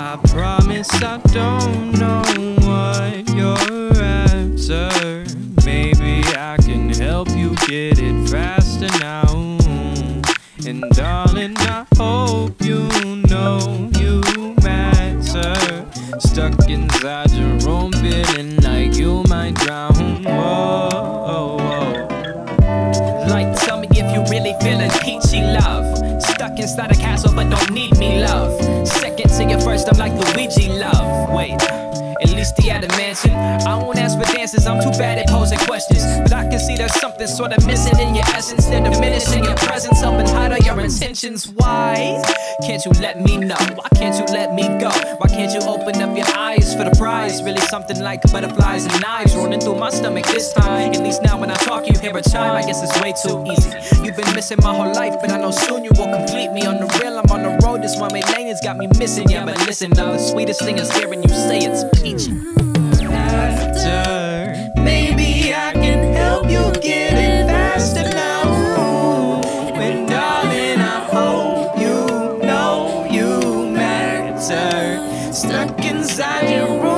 I promise I don't know what you're after. Maybe I can help you get it faster now. And darling, I hope you know you matter. Stuck inside your room, feeling like you might drown. Whoa, oh, oh. Like, tell me if you really feeling peachy love. Stuck inside a castle, but don't need me love. Second to your first, I'm like Luigi love. Wait, at least he had a mansion. I won't ask for dances, I'm too bad at posing questions. But I can see there's something sort of missing in your essence. They're diminishing your presence, helping hide all your intentions. Why can't you let me know? Why can't you let me go? Why can't you open up your eyes for the prize? Really something like butterflies and knives running through my stomach this time. At least now when I talk you hear a chime. I guess it's way too easy. You've been missing my whole life, but I know soon you will complete me. On the real, I'm on the road. This one way lane has got me missing. Yeah, but listen, now the sweetest thing is hearing you say it's peachy. After, maybe I can help you get it faster now. And darling, I hope you know you matter. Stuck inside your room.